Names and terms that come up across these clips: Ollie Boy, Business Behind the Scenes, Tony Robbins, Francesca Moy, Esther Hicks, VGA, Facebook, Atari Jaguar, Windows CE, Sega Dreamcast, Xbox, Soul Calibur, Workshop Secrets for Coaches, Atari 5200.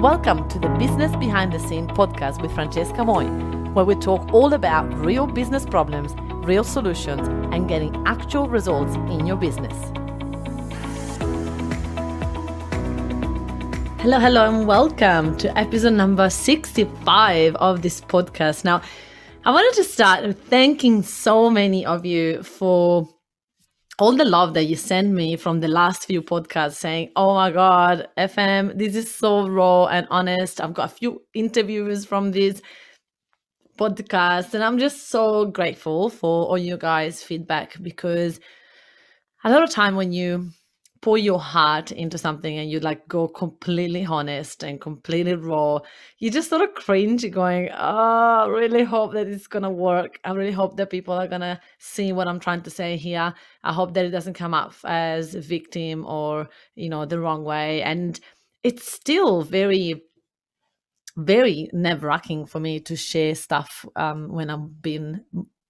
Welcome to the Business Behind the Scenes podcast with Francesca Moy, where we talk all about real business problems, real solutions, and getting actual results in your business. Hello, and welcome to episode number 65 of this podcast. Now, I wanted to start with thanking so many of you for all the love that you sent me from the last few podcasts saying, oh my God, FM, this is so raw and honest. I've got a few interviews from this podcast and I'm just so grateful for all you guys' feedback, because a lot of time when you pour your heart into something and you like go completely honest and completely raw, you just sort of cringe going, oh, I really hope that it's going to work. I really hope that people are going to see what I'm trying to say here. I hope that it doesn't come up as a victim or, you know, the wrong way. And it's still very, very nerve-wracking for me to share stuff when I'm being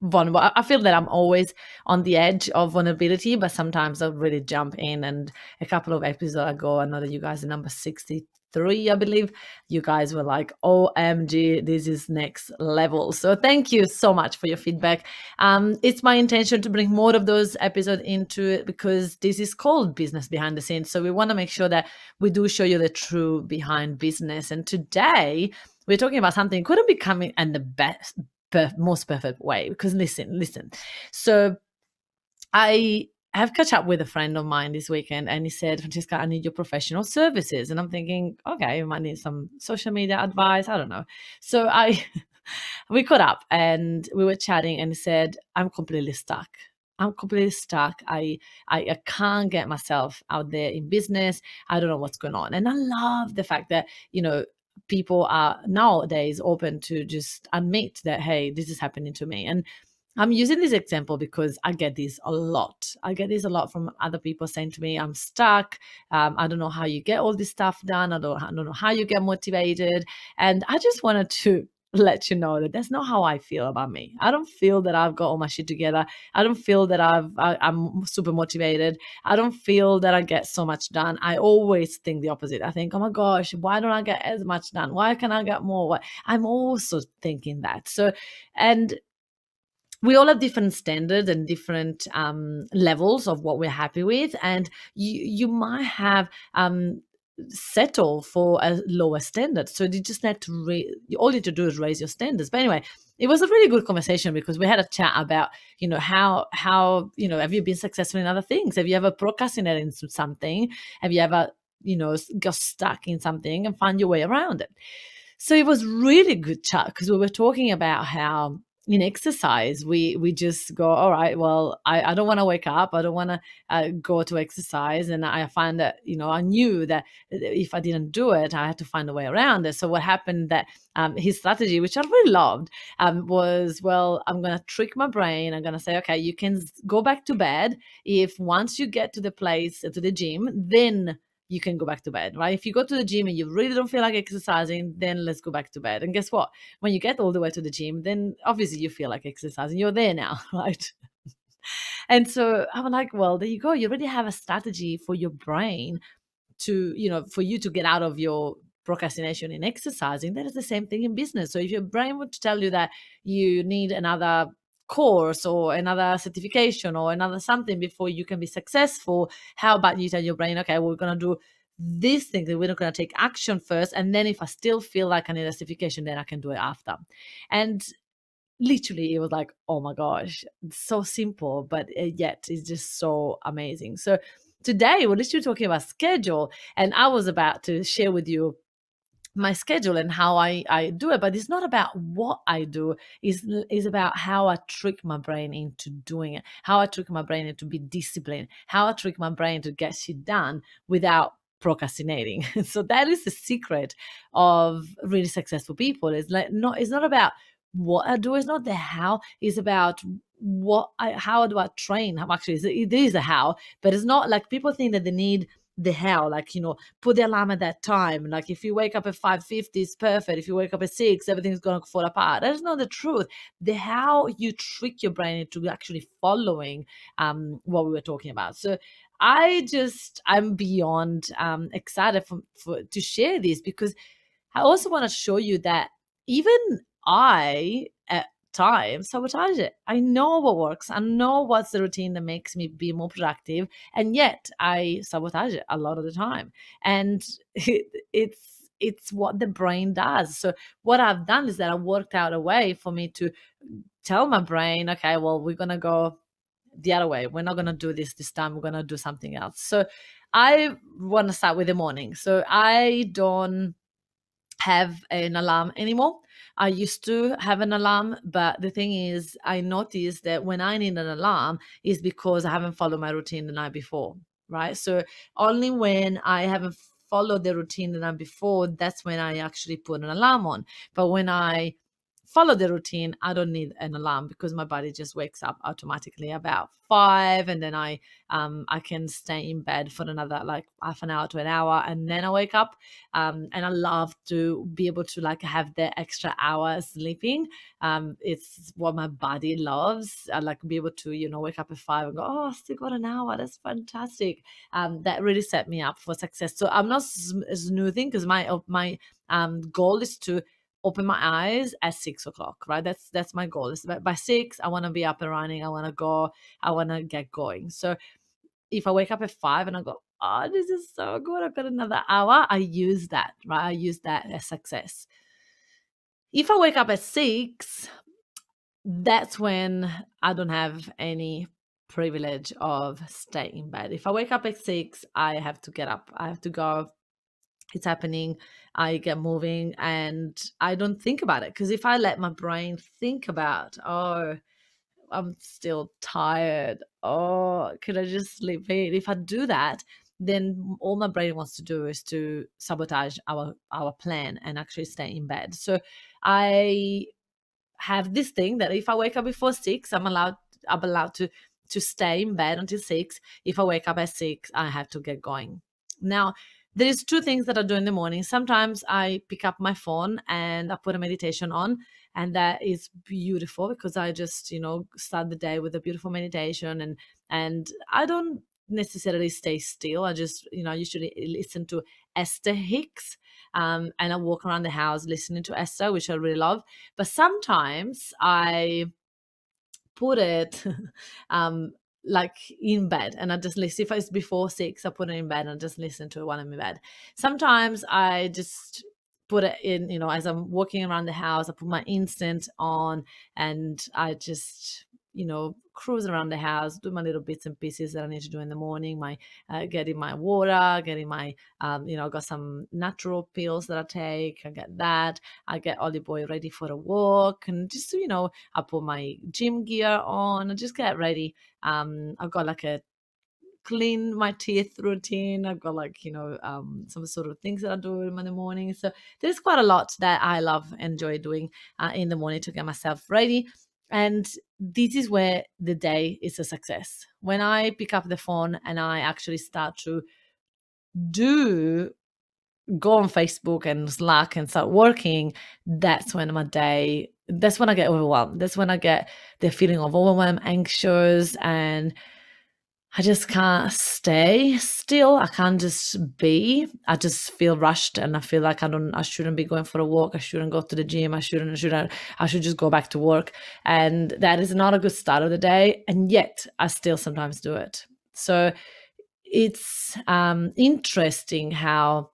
vulnerable. I feel that I'm always on the edge of vulnerability, but sometimes I'll really jump in. And a couple of episodes ago, I know that you guys are number 63, I believe, you guys were like, OMG, this is next level. So thank you so much for your feedback. It's my intention to bring more of those episodes into it, because this is called Business Behind the Scenes. So we want to make sure that we do show you the true behind business. And today we're talking about something couldn't be coming and the best, most perfect way, because listen. So I have catch up with a friend of mine this weekend, and he said, Francesca, I need your professional services. And I'm thinking, okay, you might need some social media advice, I don't know. So we caught up and we were chatting, and he said, I'm completely stuck. I can't get myself out there in business. I don't know what's going on. And I love the fact that, you know, people are nowadays open to just admit that, hey, this is happening to me. And I'm using this example because I get this a lot. I get this a lot from other people saying to me, I'm stuck. I don't know how you get all this stuff done. I don't know how you get motivated. And I just wanted to let you know that that's not how I feel about me. I don't feel that I've got all my shit together. I don't feel that I'm super motivated. I don't feel that I get so much done. I always think the opposite. I think, oh my gosh, why don't I get as much done? Why can't I get more? I'm also thinking that. So, and we all have different standards and different levels of what we're happy with. And you might have settle for a lower standard, so you just need to all you need to do is raise your standards. But anyway, it was a really good conversation, because we had a chat about, you know, how you know, have you been successful in other things? Have you ever procrastinated in something? Have you ever, you know, got stuck in something and find your way around it? So it was really good chat, because we were talking about how in exercise, we just go, all right, well, I don't want to wake up. I don't want to go to exercise. And I find that, you know, I knew that if I didn't do it, I had to find a way around it. So what happened that his strategy, which I really loved, was, well, I'm going to trick my brain. I'm going to say, okay, you can go back to bed. If once you get to the place, to the gym, then you can go back to bed, right? If you go to the gym and you really don't feel like exercising, then let's go back to bed. And guess what? When you get all the way to the gym, then obviously you feel like exercising. You're there now, right? And so I'm like, well, there you go. You already have a strategy for your brain to, you know, for you to get out of your procrastination in exercising. That is the same thing in business. So if your brain would tell you that you need another course or another certification or another something before you can be successful, how about you tell your brain, okay, we're going to do these things and we're not going to take action first, and then if I still feel like I need a certification, then I can do it after. And literally it was like, oh my gosh, it's so simple, but yet it's just so amazing. So today we're literally talking about schedule, and I was about to share with you my schedule and how I do it, but it's not about what I do, is about how I trick my brain into doing it, how I trick my brain into be disciplined, how I trick my brain to get shit done without procrastinating. So that is the secret of really successful people. It's like, it's not about what I do, it's not the how, it's about how do I train. Actually, it is a how, but it's not like people think that they need the hell, like, you know, put the alarm at that time, like if you wake up at 5:50 it's perfect, if you wake up at 6 everything's gonna fall apart. That is not the truth. The how you trick your brain into actually following what we were talking about. So I'm beyond excited to share this, because I also want to show you that even I at times sabotage it. I know what works. I know what's the routine that makes me be more productive. And yet I sabotage it a lot of the time. And it's what the brain does. So what I've done is that I worked out a way for me to tell my brain, okay, well, we're going to go the other way. We're not going to do this time. We're going to do something else. So I want to start with the morning. So I don't have an alarm anymore. I used to have an alarm, but the thing is, I noticed that when I need an alarm is because I haven't followed my routine the night before, right? So only when I haven't followed the routine the night before, that's when I actually put an alarm on. But when I follow the routine, I don't need an alarm because my body just wakes up automatically about 5, and then I can stay in bed for another like half an hour to an hour, and then I wake up. And I love to be able to like have the extra hour sleeping. It's what my body loves. I like to be able to, you know, wake up at 5 and go, oh, I still got an hour. That's fantastic. That really set me up for success. So I'm not snoozing because my goal is to open my eyes at 6 o'clock, right? That's my goal. It's by 6, I want to be up and running. I want to go. I want to get going. So if I wake up at 5 and I go, oh, this is so good, I've got another hour, I use that, right? I use that as success. If I wake up at 6, that's when I don't have any privilege of staying in bed. If I wake up at 6, I have to get up. I have to go. It's happening. I get moving and I don't think about it. Because if I let my brain think about, oh, I'm still tired. Oh, could I just sleep in? If I do that, then all my brain wants to do is to sabotage our plan and actually stay in bed. So I have this thing that if I wake up before 6, I'm allowed to stay in bed until 6. If I wake up at 6, I have to get going. Now, there is 2 things that I do in the morning. Sometimes I pick up my phone and I put a meditation on, and that is beautiful because I just, you know, start the day with a beautiful meditation, and I don't necessarily stay still. I just, you know, usually listen to Esther Hicks, and I walk around the house listening to Esther, which I really love. But sometimes I put it like in bed, and I just listen. If it's before 6, I put it in bed and I just listen to it while I'm in bed. Sometimes I just put it in, you know, as I'm walking around the house, I put my incense on and I just, you know, cruise around the house, do my little bits and pieces that I need to do in the morning, my getting my water, getting my, you know, got some natural pills that I take. I get that. I get Ollie Boy ready for a walk, and just, you know, I put my gym gear on. I just get ready. I've got like a clean my teeth routine. I've got like, you know, some sort of things that I do in the morning. So there's quite a lot that I love, enjoy doing in the morning to get myself ready. And this is where the day is a success. When I pick up the phone and I actually start to go on Facebook and Slack and start working, that's when my day, that's when I get overwhelmed. That's when I get the feeling of overwhelmed, anxious, and I just can't stay still. I can't just be. I just feel rushed, and I feel like I shouldn't be going for a walk. I shouldn't go to the gym. I should just go back to work. And that is not a good start of the day. And yet I still sometimes do it. So it's interesting how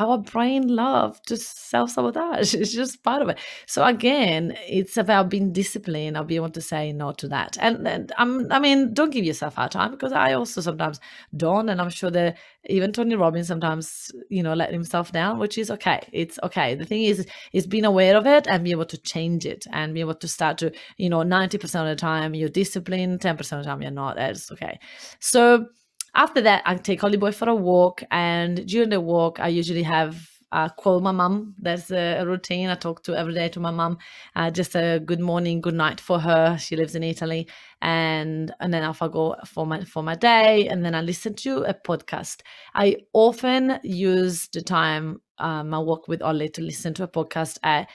our brain loves to self-sabotage. It's just part of it. So again, it's about being disciplined. I'll be able to say no to that. And I mean, don't give yourself a hard time, because I also sometimes don't. And I'm sure that even Tony Robbins sometimes, you know, let himself down, which is okay. It's okay. The thing is being aware of it and be able to change it and be able to start to, you know, 90% of the time you're disciplined, 10% of the time you're not. That's okay. So after that, I take Ollie Boy for a walk, and during the walk, I usually have call my mum. That's a routine I talk to every day to my mum. Just a good morning, good night for her. She lives in Italy, and then off I go for my day, and then I listen to a podcast. I often use the time I walk with Ollie to listen to a podcast at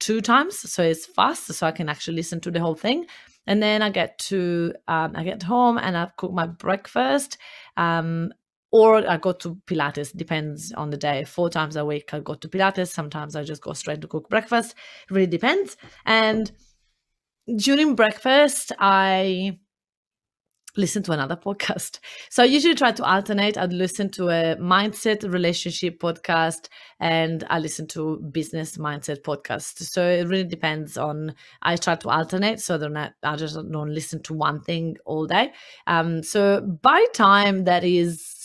2 times, so it's fast, so I can actually listen to the whole thing. And then I get home and I cook my breakfast. Or I go to Pilates, depends on the day. 4 times a week I go to Pilates. Sometimes I just go straight to cook breakfast. It really depends. And during breakfast, I listen to another podcast. So I usually try to alternate. I'd listen to a mindset relationship podcast, and I listen to business mindset podcast. So it really depends on, I try to alternate so that I just don't listen to one thing all day. So by time that is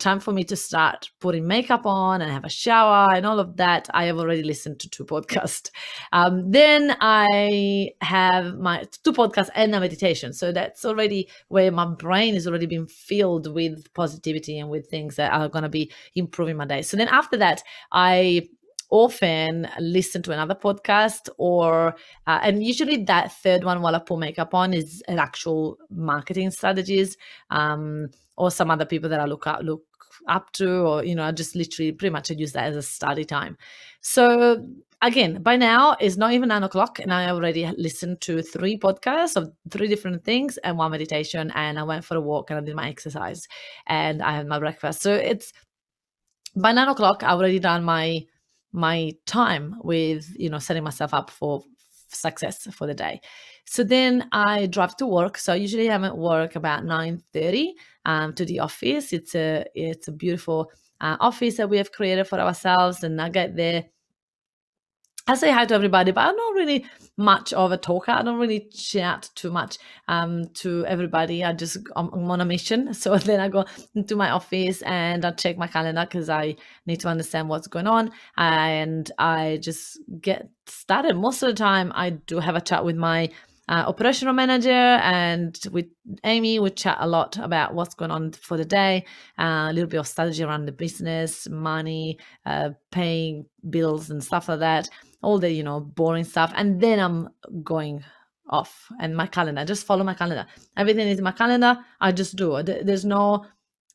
time for me to start putting makeup on and have a shower and all of that, I have already listened to 2 podcasts. Then I have my 2 podcasts and a meditation. So that's already where my brain is already been filled with positivity and with things that are going to be improving my day. So then after that, I often listen to another podcast, or and usually that 3rd one while I put makeup on is an actual marketing strategies, or some other people that I look up to, or, you know, I just literally pretty much use that as a study time. So again, by now it's not even 9 o'clock and I already listened to 3 podcasts of 3 different things and 1 meditation, and I went for a walk and I did my exercise and I had my breakfast. So it's by 9 o'clock, I've already done my time with, you know, setting myself up for success for the day. So then I drive to work. So usually I'm at work about 9:30 to the office. It's a beautiful office that we have created for ourselves. And I get there, I say hi to everybody, but I'm not really much of a talker. I don't really chat too much to everybody. I'm on a mission. So then I go into my office and I check my calendar because I need to understand what's going on. And I just get started. Most of the time, I do have a chat with my operational manager, and with Amy we chat a lot about what's going on for the day, a little bit of strategy around the business, money, paying bills and stuff like that, all the, you know, boring stuff. And then I'm going off and my calendar, I just follow my calendar. Everything is in my calendar. I just do it. There's no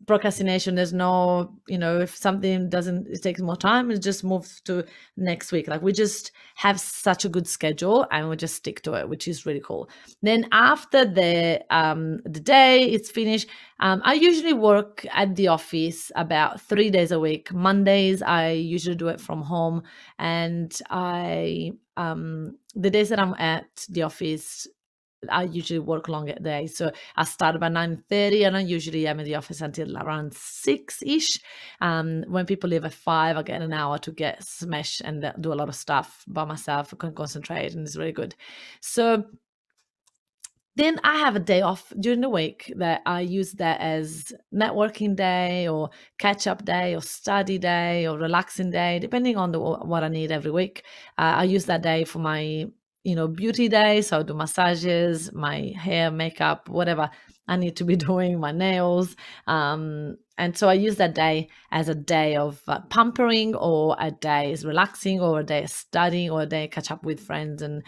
procrastination. There's no, you know, if something doesn't, it takes more time, it just moves to next week. Like, we just have such a good schedule and we just stick to it, which is really cool. Then after the day it's finished, I usually work at the office about 3 days a week. Mondays I usually do it from home, and I the days that I'm at the office, I usually work longer days. So I start by 9:30 and I usually am in the office until around 6-ish. When people leave at 5, I get an hour to get smashed and do a lot of stuff by myself. I can concentrate and it's really good. So then I have a day off during the week that I use that as networking day or catch-up day or study day or relaxing day, depending on what I need every week. I use that day for my, you know, beauty day. So I do massages, my hair, makeup, whatever I need to be doing, my nails. And so I use that day as a day of pampering, or a day is relaxing, or a day is studying, or a day catch up with friends and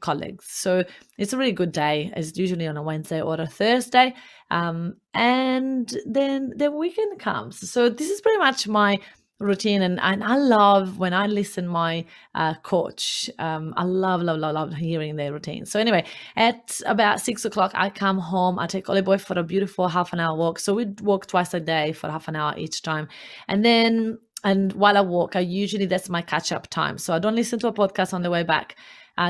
colleagues. So it's a really good day. It's usually on a Wednesday or a Thursday. And then the weekend comes. So this is pretty much my routine, and I love when I listen my coach. I love hearing their routine. So anyway, at about 6 o'clock I come home, I take Ollie Boy for a beautiful half an hour walk. So we walk twice a day for half an hour each time. And while I walk, I usually, that's my catch up time. So I don't listen to a podcast on the way back.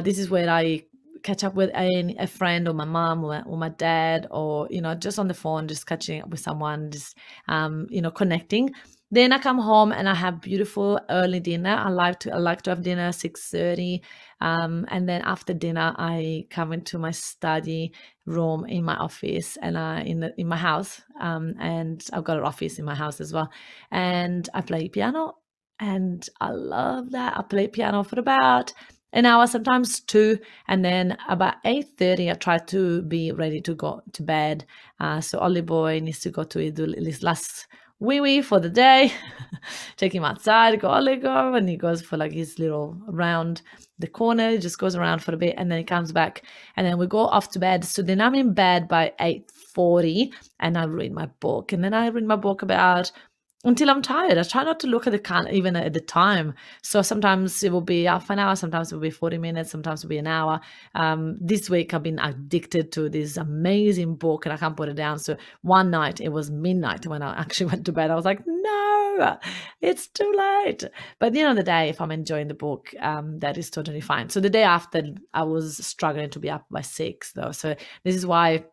This is where I catch up with a friend or my mom or my dad, or, you know, just on the phone, just catching up with someone, just, you know, connecting. Then I come home and I have beautiful early dinner. I like to have dinner at 6:30. And then after dinner, I come into my study room in my office, and in my house. And I've got an office in my house as well. And I play piano, and I love that. I play piano for about an hour, sometimes 2, and then about 8:30 I try to be ready to go to bed. So Ollie Boy needs to go to do his last wee-wee for the day. Take him outside, go Ollie go, and he goes for like his little round the corner. He just goes around for a bit and then he comes back, and then we go off to bed. So then I'm in bed by 8:40 and I read my book, and then I read my book about until I'm tired. I try not to look at even at the time. So sometimes it will be half an hour, sometimes it will be 40 minutes, sometimes it will be an hour. This week I've been addicted to this amazing book and I can't put it down. So one night it was midnight when I actually went to bed. I was like, no, it's too late. But at the end of the day, if I'm enjoying the book, that is totally fine. So the day after, I was struggling to be up by 6 though. So this is why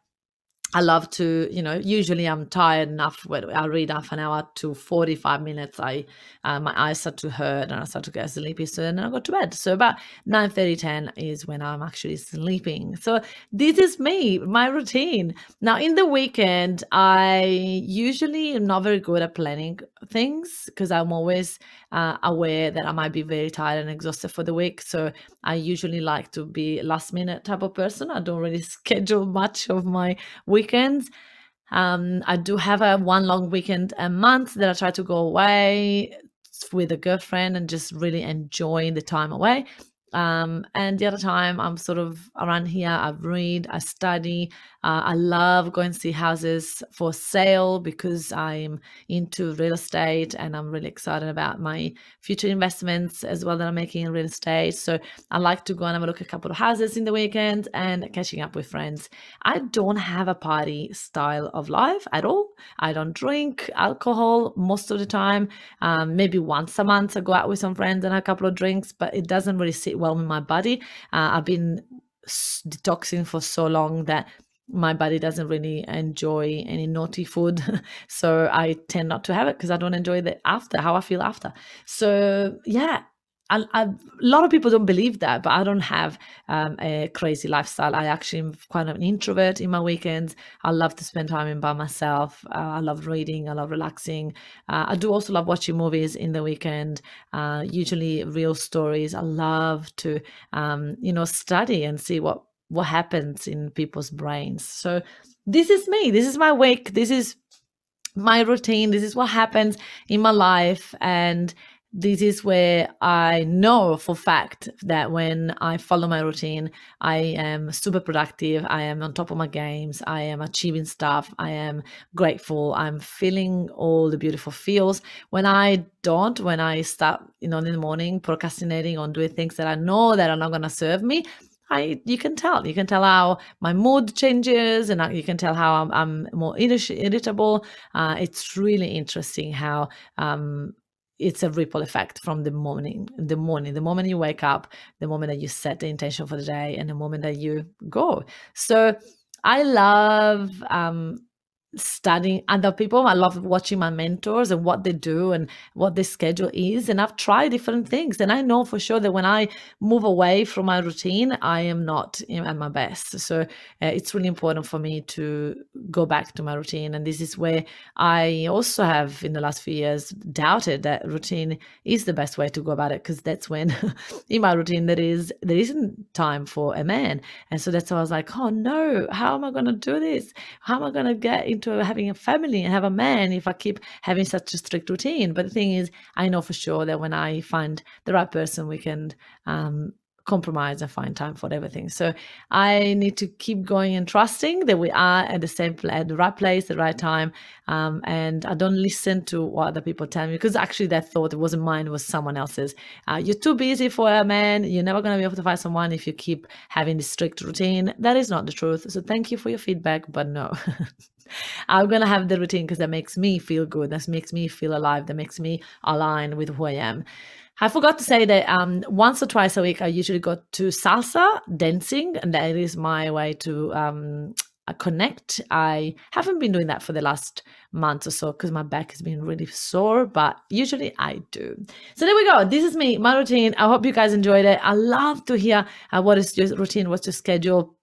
I love to, you know, usually I'm tired enough when I read half an hour to 45 minutes. My eyes start to hurt and I start to get sleepy. So then I go to bed. So about 9:30, 10 is when I'm actually sleeping. So this is me, my routine. Now in the weekend, I usually am not very good at planning things because I'm always aware that I might be very tired and exhausted for the week. So I usually like to be last minute type of person. I don't really schedule much of my weekends. I do have one long weekend a month that I try to go away with a girlfriend and just really enjoying the time away. And the other time I'm sort of around here, I read, I study, I love going to see houses for sale because I'm into real estate and I'm really excited about my future investments as well that I'm making in real estate. So I like to go and have a look at a couple of houses in the weekend and catching up with friends. I don't have a party style of life at all. I don't drink alcohol most of the time. Maybe once a month I go out with some friends and have a couple of drinks, but it doesn't really sit well with my body. I've been detoxing for so long that my body doesn't really enjoy any naughty food. So I tend not to have it because I don't enjoy the after, how I feel after. So yeah, a lot of people don't believe that, but I don't have a crazy lifestyle. I actually am quite an introvert in my weekends. I love to spend time by myself. I love reading. I love relaxing. I do also love watching movies in the weekend, usually real stories. I love to, you know, study and see what happens in people's brains. So this is me. This is my week. This is my routine. This is what happens in my life. And this is where I know for fact that when I follow my routine, I am super productive. I am on top of my games. I am achieving stuff. I am grateful. I'm feeling all the beautiful feels. When I don't, when I start, you know, in the morning procrastinating on doing things that I know that are not going to serve me, you can tell how my mood changes, and you can tell how I'm more irritable. It's really interesting how, it's a ripple effect from the moment you wake up, the moment that you set the intention for the day, and the moment that you go. So I love studying other people. I love watching my mentors and what they do and what their schedule is. And I've tried different things. And I know for sure that when I move away from my routine, I am not at my best. So it's really important for me to go back to my routine. And this is where I also have in the last few years doubted that routine is the best way to go about it, because that's when in my routine there isn't time for a man. And so that's why I was like, oh no, how am I going to do this? How am I going to get into having a family and have a man if I keep having such a strict routine? But the thing is, I know for sure that when I find the right person, we can compromise and find time for everything. So I need to keep going and trusting that we are at the right place, the right time. And I don't listen to what other people tell me, because actually that thought, it wasn't mine, it was someone else's. You're too busy for a man. You're never going to be able to find someone if you keep having this strict routine. That is not the truth. So thank you for your feedback, but no. I'm going to have the routine because that makes me feel good. That makes me feel alive. That makes me align with who I am. I forgot to say that once or twice a week, I usually go to salsa dancing, and that is my way to connect. I haven't been doing that for the last month or so because my back has been really sore, but usually I do. So there we go. This is me, my routine. I hope you guys enjoyed it. I love to hear what is your routine, what's your schedule.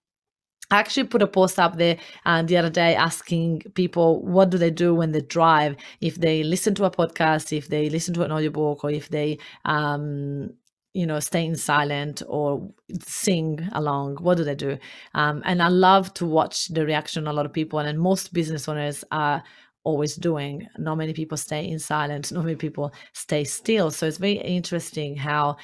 I actually put a post up there the other day asking people what do they do when they drive, if they listen to a podcast, if they listen to an audiobook, or if they you know, stay in silent or sing along. What do they do? And I love to watch the reaction of a lot of people, and most business owners are always doing. Not many people stay in silent, not many people stay still. So it's very interesting how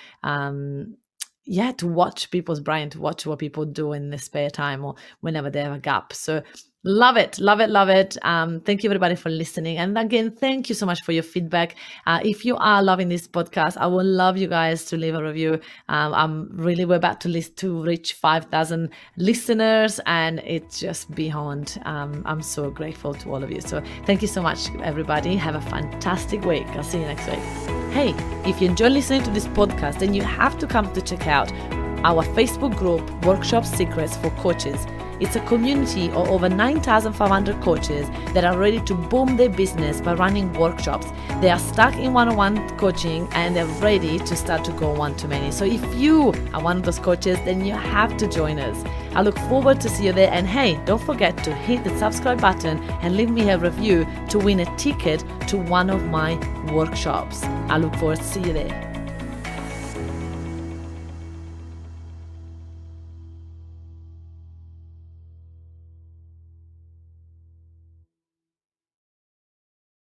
yeah, to watch people's brain, to watch what people do in their spare time or whenever they have a gap. So Love it. Love it. Love it. Thank you everybody for listening. And again, thank you so much for your feedback. If you are loving this podcast, I would love you guys to leave a review. We're about to reach 5,000 listeners, and it's just beyond. I'm so grateful to all of you. So thank you so much, everybody. Have a fantastic week. I'll see you next week. Hey, if you enjoy listening to this podcast, then you have to come to check out our Facebook group, Workshop Secrets for Coaches. It's a community of over 9,500 coaches that are ready to boom their business by running workshops. They are stuck in one-on-one coaching and they're ready to start to go one-to-many. So if you are one of those coaches, then you have to join us. I look forward to see you there. And hey, don't forget to hit the subscribe button and leave me a review to win a ticket to one of my workshops. I look forward to see you there.